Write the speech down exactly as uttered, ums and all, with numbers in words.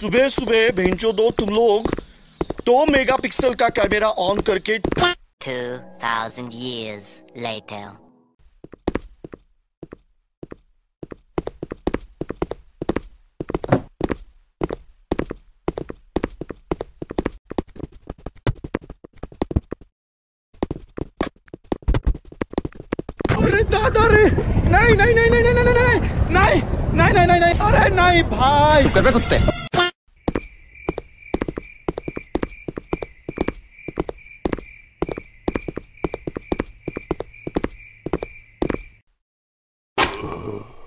सुबह सुबह भेंचो दो तुम लोग दो मेगापिक्सल का कैमरा ऑन करके two thousand years later. अरे दादा रे, नहीं नहीं नहीं नहीं नहीं नहीं नहीं नहीं नहीं नहीं नहीं, अरे नहीं भाई, चुप कर बे कुत्ते। Oh.